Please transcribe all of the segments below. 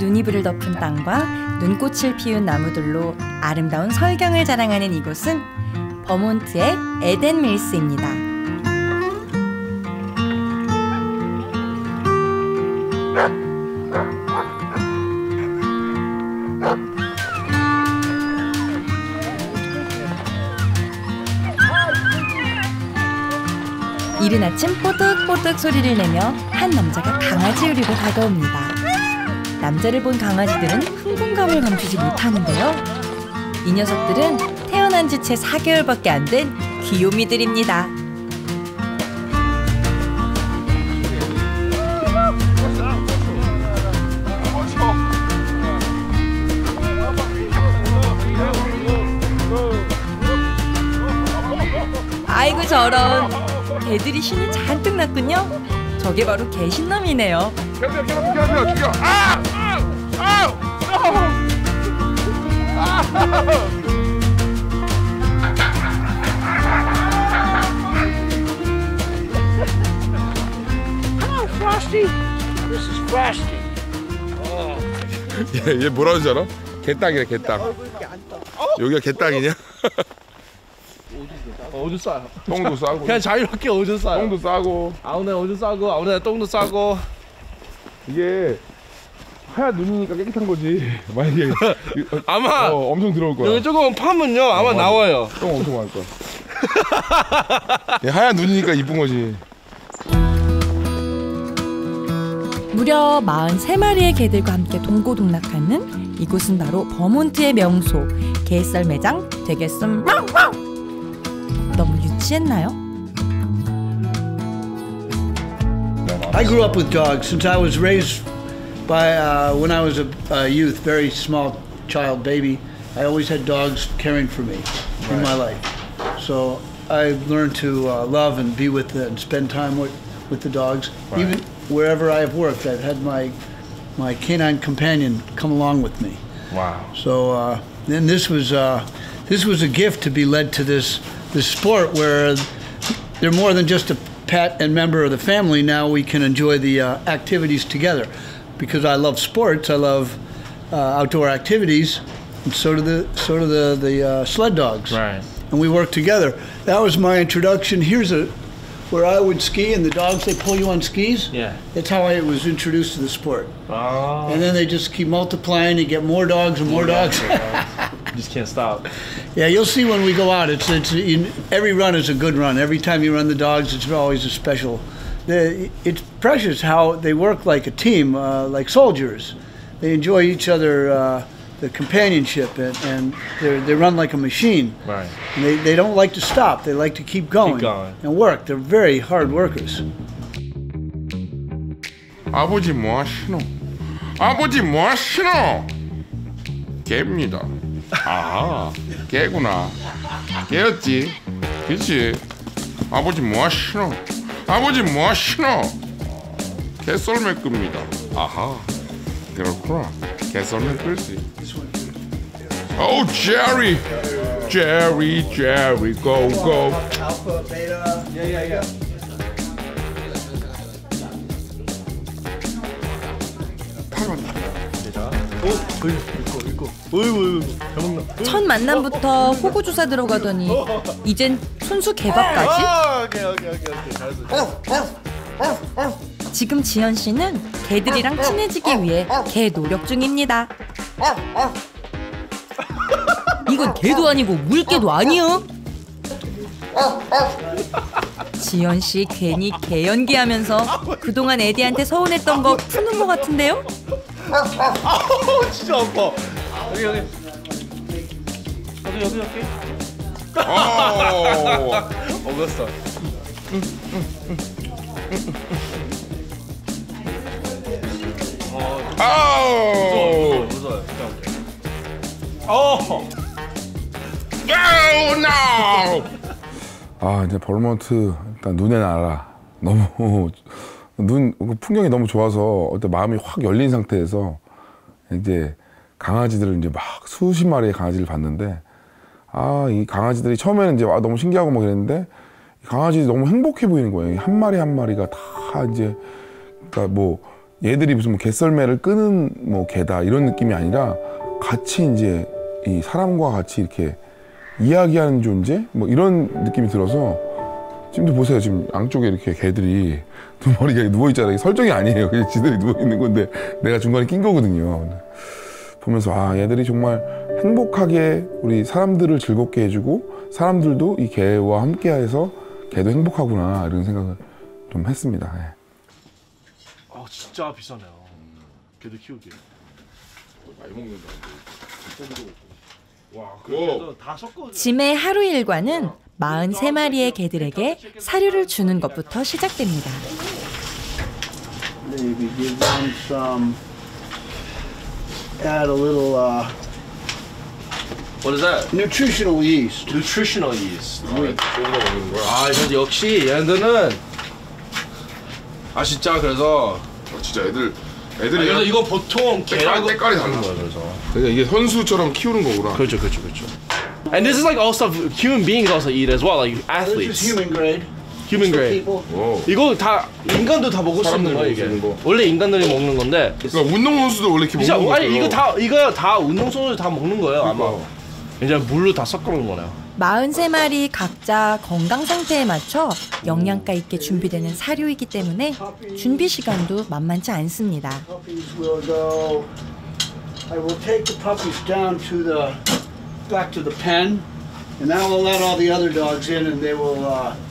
눈이불을 덮은 땅과 눈꽃을 피운 나무들로 아름다운 설경을 자랑하는 이곳은 버몬트의 에덴 밀스입니다. 이른 아침 뽀득뽀득 소리를 내며 한 남자가 강아지우리로 다가옵니다. 남자를 본 강아지들은 흥분감을 감추지 못하는데요. 이 녀석들은 태어난 지 채 4개월밖에 안 된 귀요미들입니다. 아이고 저런, 개들이 신이 잔뜩 났군요. 저게 바로 개신남이네요. 얘 뭐라는 줄 알아? 개땅이래, 개땅. 여기가 개땅이냐? 오줌 싸요. 똥도 싸고. 그냥 자유롭게 오줌 싸요. 똥도 싸고. 아무나 오줌 싸고, 아무나 똥도 싸고. 이게 하얀 눈이니까 깨끗한 거지. 만약에 아마 엄청 들어올 거야. 여기 조금 파면요, 아마 나와요. 똥 엄청 많을 거야. 하얀 눈이니까 이쁜 거지. 무려 43마리의 개들과 함께 동고동락하는 이곳은 바로 버몬트의 명소, 개썰 매장 되겠음. 너무 유치했나요? I grew up with dogs since I was raised by when I was a youth, very small child baby. I always had dogs caring for me in my life. So I learned to love and be with and spend time with the dogs. Even wherever I've worked, I've had my canine companion come along with me. Wow. So then this was a gift to be led to this sport where they're more than just a pet and member of the family. Now we can enjoy the activities together. Because I love sports, I love outdoor activities, and so do the sled dogs. Right. And we work together. That was my introduction. Here's where I would ski, and the dogs, they pull you on skis. Yeah. That's how I was introduced to the sport. Oh. And then they just keep multiplying and get more dogs and more dogs. You just can't stop. Yeah, you'll see when we go out. Every run is a good run. Every time you run the dogs, it's always a special. It's precious how they work like a team, like soldiers. They enjoy each other, the companionship, and they run like a machine. Right. And they don't like to stop. They like to keep going and work. They're very hard workers. 아버지 뭐 하시노? 아버지 뭐 하시노? 개입니다. 아, 개구나. 개였지. 그렇지. 아버지 뭐 하시노? 아버지 뭐 하시노? 개썰매 끕니다. 아하. 그렇구나. 개썰매 끌지. Oh, Jerry! Jerry, Jerry, go, go. Alpha, beta. Yeah, yeah, yeah. 첫 만남부터 호구 조사 들어가더니 이젠 손수 개밥까지. 지금 지연 씨는 개들이랑 친해지기 위해 개 노력 중입니다. 이건 개도 아니고 물개도 아니요. 지연 씨 괜히 개 연기하면서 그동안 에디한테 서운했던 거 푸는 것 같은데요? 아우 진짜 아파. 여기. 여기. 오. 어겼어. 아우. 무서워. 어. No, no. 아, 이제 버몬트 일단 눈에 날아. 너무 풍경이 너무 좋아서 어떤 마음이 확 열린 상태에서 이제 강아지들을 이제 막 수십 마리의 강아지를 봤는데, 아, 이 강아지들이 처음에는 이제 너무 신기하고 막 그랬는데 강아지들이 너무 행복해 보이는 거예요. 한 마리 한 마리가 다 이제, 그러니까 뭐 얘들이 무슨 뭐 개썰매를 끄는 뭐 개다 이런 느낌이 아니라 같이 이제 이 사람과 같이 이렇게 이야기하는 존재 뭐 이런 느낌이 들어서 지금도 보세요. 지금 양쪽에 이렇게 개들이 두 머리가 누워있잖아요. 설정이 아니에요. 그냥 지들이 누워있는 건데 내가 중간에 낀 거거든요. 보면서 아, 얘들이 정말 행복하게 우리 사람들을 즐겁게 해주고 사람들도 이 개와 함께해서 개도 행복하구나 이런 생각을 좀 했습니다. 예. 아, 진짜 비싸네요. 개들 키우기에. 많이 먹는다. 와, 그래서 다 섞어. 짐의 하루 일과는 43마리의 개들에게 사료를 주는 것부터 시작됩니다. Add a little what is that? Nutritional yeast. Nutritional yeast. 아, 그래서 역시 얘네들은 아 진짜 그래서 진짜 애들이 그래서 이거 보통 개랑 색깔이 다른 거야. 그래서 그러니까 이게 선수처럼 키우는 거구나. 그렇죠, 그렇죠, 그렇죠. And this is like all stuff human beings also eat as well, like athletes. This is human grade. Human grade. 이거 다 인간도 다 먹을 수 있는 거야 이게. 원래 인간들이 먹는 건데. 그러니까 운동 선수도 원래 이렇게 먹는 거예요. 아니 이거 다 운동 선수들 다 먹는 거예요. 그러니까. 아마 이제 물로 다 섞어놓은 거네요. 43마리 각자 건강 상태에 맞춰 영양가 있게 준비되는 사료이기 때문에 준비 시간도 만만치 않습니다. Back to the pen, and that will let all the other dogs in, and they will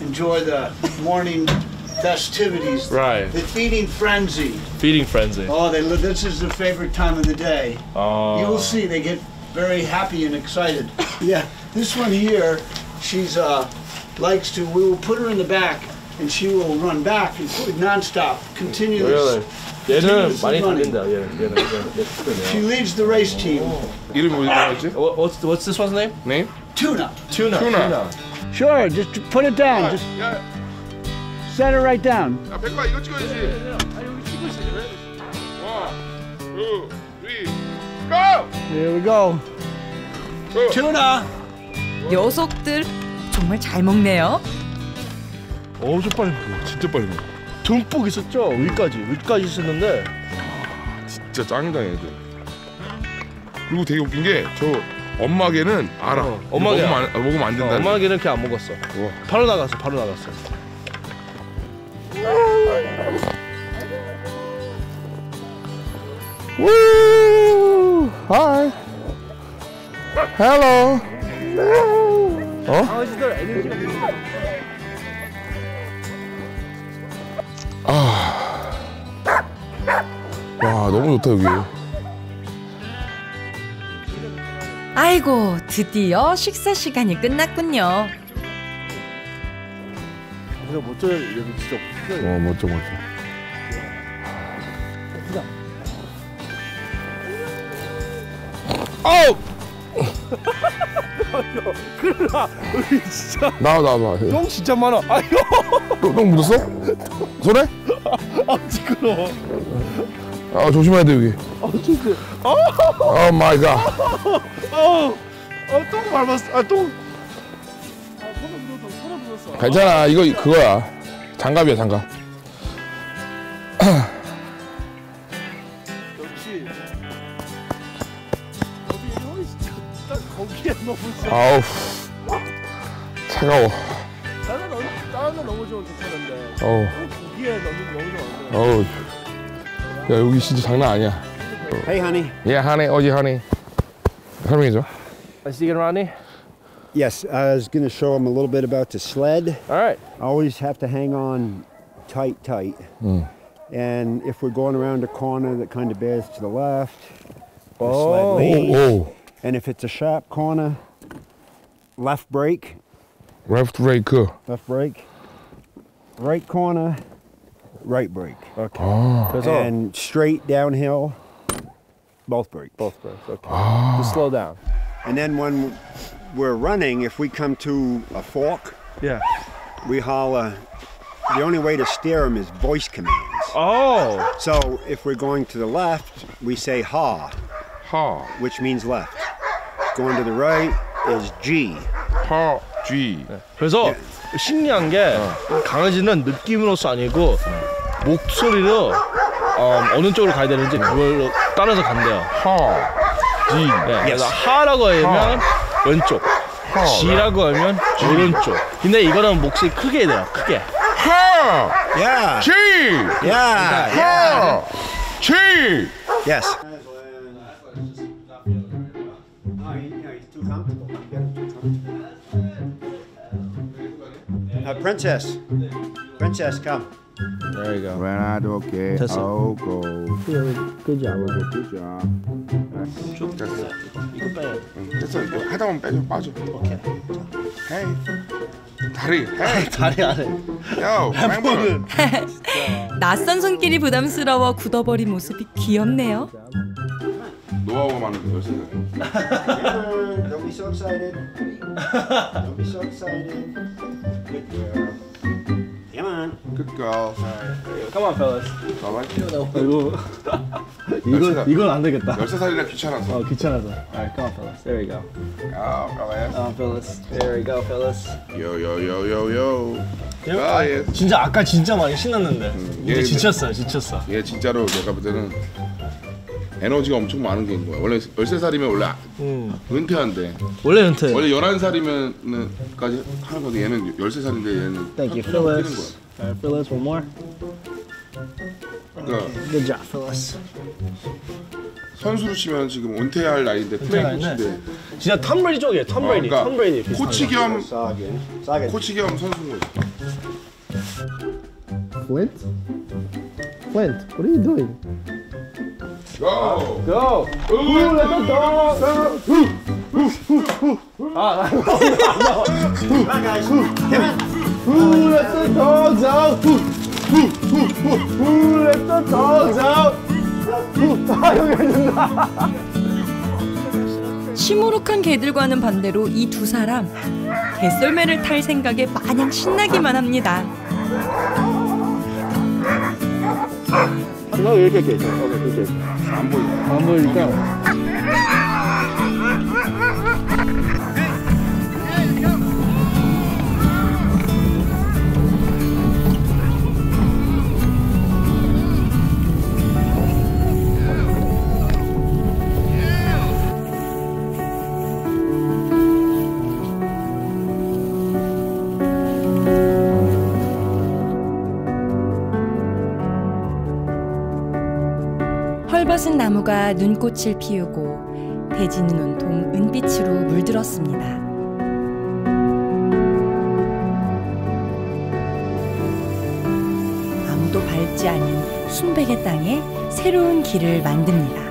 enjoy the morning festivities. Right. The feeding frenzy. Feeding frenzy. Oh, they live. This is their favorite time of the day. Oh. You will see. They get very happy and excited. Yeah. This one here, she's likes to. We will put her in the back, and she will run back and nonstop, continuous. Really? She leads the race team. What's this one's name? Name? Tuna. Tuna. Tuna. Sure, just put it down. Just set it right down. One, two, three, go! Here we go. Tuna. 녀석들 정말 잘 먹네요. 어, 저 빨리 먹어. 진짜 빨리 먹어. 듬뿍 있었죠? 위까지 있었는데 와, 진짜 짱이다 얘들. 그리고 되게 웃긴 게 저 엄마 개는 알아. 엄마 개 먹으면 안 된다. 엄마 개는 걔 안 먹었어. 우와. 바로 나갔어. 우! 하이. 헬로. 어? 아저씨들 에너지가 아, 와 너무 좋다 여기. 아이고 드디어 식사 시간이 끝났군요. 진짜 멋져요, 여기 진짜. 와 멋져. 아우! 그러나 우리 진짜 나와 똥 진짜 많아. 아유 똥 묻었어? 손에? 아 지끄러워. 아 조심해야 돼 여기. 아 진짜 아 마이 갓. 아 똥 밟았어. 아 똥 손에 묻었어. 괜찮아 이거 그거야. 장갑이야 장갑. 아우 차가워. 다른 건 너무 좋은 괜찮은데. 어우. 고기에 너무 좋아. 어우. 야 여기 진짜 장난 아니야. Hey honey. Yeah honey. Oh yeah honey. 설명해줘. Is he gonna Ronnie? Yes, I was gonna show him a little bit about the sled. All right. Always have to hang on tight. And if we're going around a corner that kind of bears to the left, the sled leaves. Oh. And if it's a sharp corner, left brake. Left brake. Right corner, right brake. Okay. Oh. And straight downhill, both brakes. Okay. Oh. Just slow down. And then when we're running, if we come to a fork, yeah, we holler. The only way to steer them is voice commands. Oh. So if we're going to the left, we say ha. Ha. Which means left. Going to the right is G. Ha, G. 그래서 신기한 게 강아지는 느낌으로서 아니고 목소리로 어느 쪽으로 가야 되는지 그걸 따라서 간대요. 하, 지. 네, 그래서 하라고 하면 왼쪽, 지라고 하면 오른쪽. 근데 이거는 몫이 크게 돼요. 크게. 하, 야, 지, 야, 하, 지. Yes. Princess. Princess, come. There you go. Renato, okay. Oh, go. Good job, Renato. Good job. Okay. Hey. 다리. Hey. 다리 아래. Yo, remember. 낯선 손길이 부담스러워 굳어버린 모습이 귀엽네요. 노하우만은 열심히. Don't be so excited. Don't be so excited. Good girl. Come on. Good girl. Come on, fellas. 이건 안 되겠다. 13살이라 귀찮아서. 어, 귀찮아서. Alright, come on, fellas. There we go. Oh, fellas. Oh, fellas. There we go, fellas. Yo, yo, yo, yo, yo. 아, 예. 진짜 아까 진짜 많이 신났는데. 이제 지쳤어, 지쳤어. 예, 진짜로 내가 볼 때는. 에너지가 엄청 많은 게인 거야. 원래 13살이면 원래 은퇴한대. 원래 은퇴. 원래 11살이면까지 하는 건데 얘는 13살인데 얘는. Thank you, Phyllis. Alright, Phyllis, one more. 그러니까 Good job, Phyllis. 선수로 치면 지금 은퇴할 나이인데 플레이 코치인데. 진짜 톰 브레이디 쪽이에요. 톰 브레이디. 톰 브레이디. 코치 겸 선수인 거야. Quint? Quint, what are you doing? Go! Go! Ooh, let the dog go! Ooh, let the dogs out! Ooh, let the dogs out! 시무룩한 개들과는 반대로 이 두 사람 개썰매를 탈 생각에 마냥 신나기만 합니다. 너 이렇게 이렇게 이렇게 안 보이 안 보이니까 헐벗은 나무가 눈꽃을 피우고 대지는 온통 은빛으로 물들었습니다. 아무도 밟지 않은 순백의 땅에 새로운 길을 만듭니다.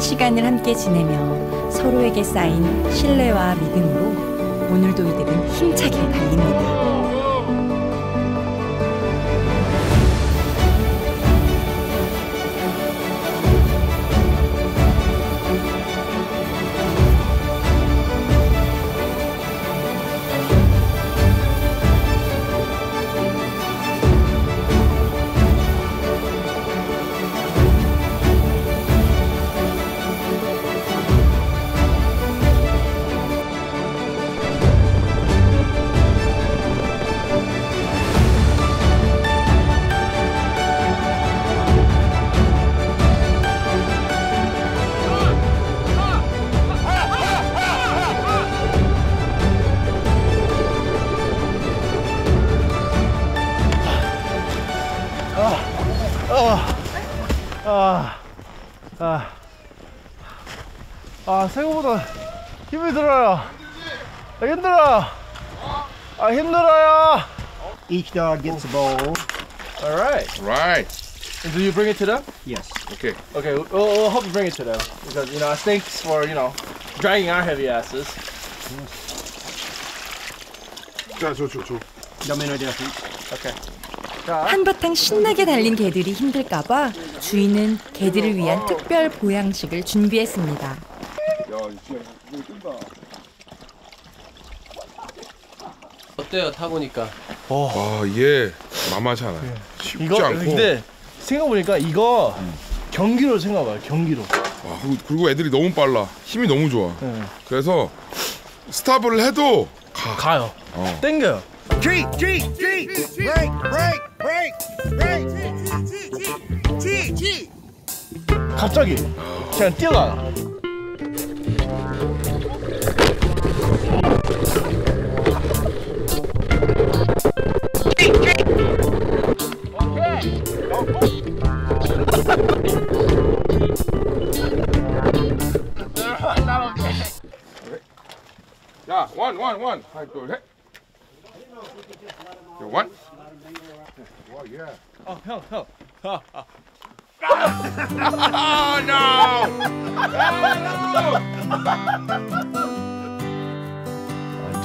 시간을 함께 지내며 서로에게 쌓인 신뢰와 믿음으로 오늘도 이들은 힘차게 달립니다. 생각보다 힘이 들어요. 아, 힘들어요. 아, 힘들어요. Each dog gets a bowl. All right. Right. And do you bring it to them? Yes. Okay. Okay. We'll help you bring it to them because you know thanks for you know dragging our heavy asses. 자, 줘. Okay. 한바탕 신나게 달린 개들이 힘들까봐 주인은 개들을 위한 특별 보양식을 준비했습니다. 어때요? 타보니까. 와, 얘 만만치 않아요. 쉽지 않고. 근데 생각해보니까 이거 경기로 생각해요. 경기로. 와, 그리고 애들이 너무 빨라. 힘이 너무 좋아. 네. 그래서 스탑을 해도 가요. 어. 땡겨요. G G G break break break break G G 갑자기 그냥 뛰어가. Yeah, one. All right, go ahead. You one? Oh, yeah. Oh, help. Oh, no! Oh, no!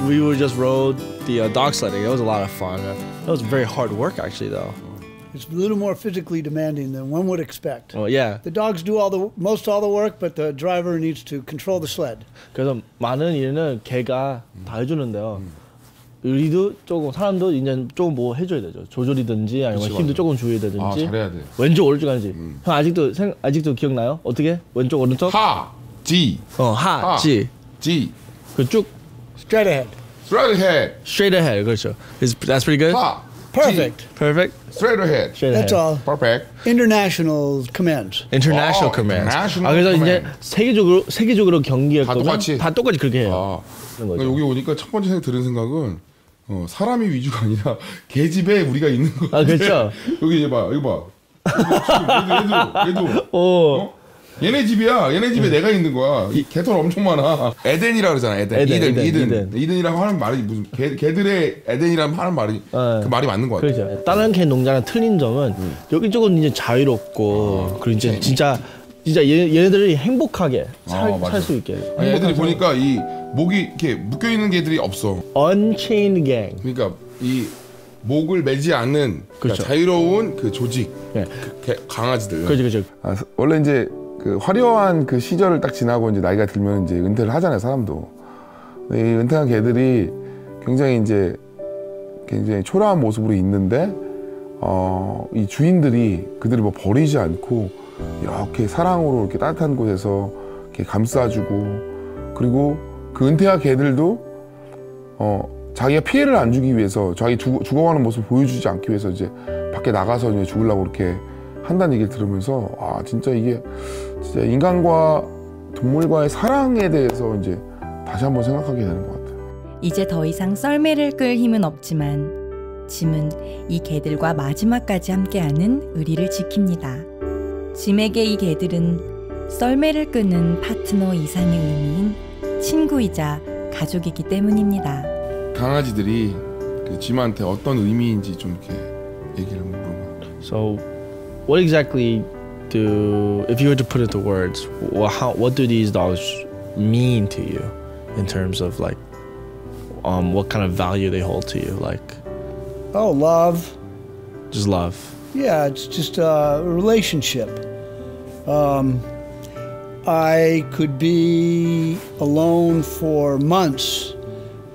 We would just rode the dog sledding. It was a lot of fun. That was very hard work, actually, though. It's a little more physically demanding than one would expect. Well, yeah. The dogs do most all the work, but the driver needs to control the sled. 그래서 많은 일은 개가 다 해주는데요. 우리도 조금 사람도 이제 조금 뭐 해줘야 되죠. 조절이든지 아니면 힘도 조금 줘야 되든지. 아, 잘해야 돼. 왼쪽 오른쪽 하는지. 형 아직도 기억나요? 어떻게? 왼쪽 오른쪽? 하, 지. 어, 하, 지. 지. 그 쭉. Straight ahead. Straight ahead. Straight ahead. 그렇죠. That's pretty good. 하. Perfect. Straight ahead. That's all. Perfect. International commands. International commands. International. 아, 그래서 이제 세계적으로 경기했거든. 다 똑같이 그렇게 해요. 아, 그러니까 여기 오니까 첫 번째 들은 생각은 사람이 위주가 아니라 개집에 우리가 있는 거 같아. 아, 그렇죠. 여기 이제 봐, 얘도. 얘네 집에 내가 있는 거야. 이 개털 엄청 많아. 에덴이라 그러잖아. 이든이라고 하는 말이 무슨 개들의 에덴이라는 하는 말이 그 말이 맞는 거 같아. 그렇죠. 다른 개 농장은 틀린 점은 여기 조금 이제 자유롭고 그리고 이제 진짜 얘네들이 행복하게 살 수 있게. 아니, 얘들이 보니까 이 목이 이렇게 묶여 있는 개들이 없어. Unchained Gang. 그러니까 이 목을 매지 않는 그러니까 자유로운 그 조직. 네. 그 강아지들. 그렇죠. 아, 원래 이제 그 화려한 그 시절을 딱 지나고 이제 나이가 들면 이제 은퇴를 하잖아요, 사람도. 근데 이 은퇴한 개들이 굉장히 초라한 모습으로 있는데 이 주인들이 그들을 뭐 버리지 않고 이렇게 사랑으로 이렇게 따뜻한 곳에서 이렇게 감싸주고 그리고 그 은퇴한 개들도 자기가 피해를 안 주기 위해서 자기 죽어가는 모습을 보여주지 않기 위해서 이제 밖에 나가서 이제 죽으려고 이렇게 한다는 얘기를 들으면서 아 진짜 이게 진짜 인간과 동물과의 사랑에 대해서 이제 다시 한번 생각하게 되는 것 같아요. 이제 더 이상 썰매를 끌 힘은 없지만 짐은 이 개들과 마지막까지 함께하는 의리를 지킵니다. 짐에게 이 개들은 썰매를 끄는 파트너 이상의 의미인 친구이자 가족이기 때문입니다. 강아지들이 그 짐한테 어떤 의미인지 좀 이렇게 얘기를 한번 물어봐. What exactly do, if you were to put into words, what do these dogs mean to you in terms of like, what kind of value they hold to you? Like, oh, love. Just love. Yeah, it's just a relationship. I could be alone for months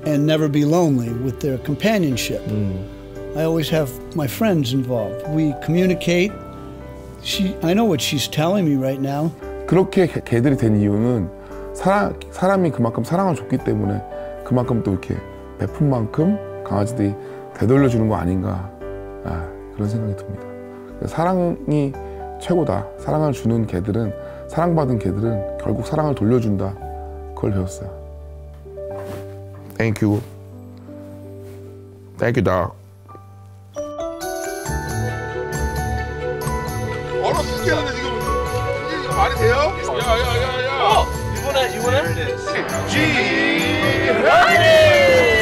and never be lonely with their companionship. I always have my friends involved. We communicate. I know what she's telling me right now. 그렇게 개들이 된 이유는 사람이 그만큼 사랑을 줬기 때문에 그만큼 또 이렇게 베푼 만큼 강아지들이 되돌려주는 거 아닌가 그런 생각이 듭니다. 사랑이 최고다. 사랑을 주는 개들은 사랑받은 개들은 결국 사랑을 돌려준다. 그걸 배웠어요. Thank you. Thank you, dog. Yeah. Oh, you wanna? G. Ronnie!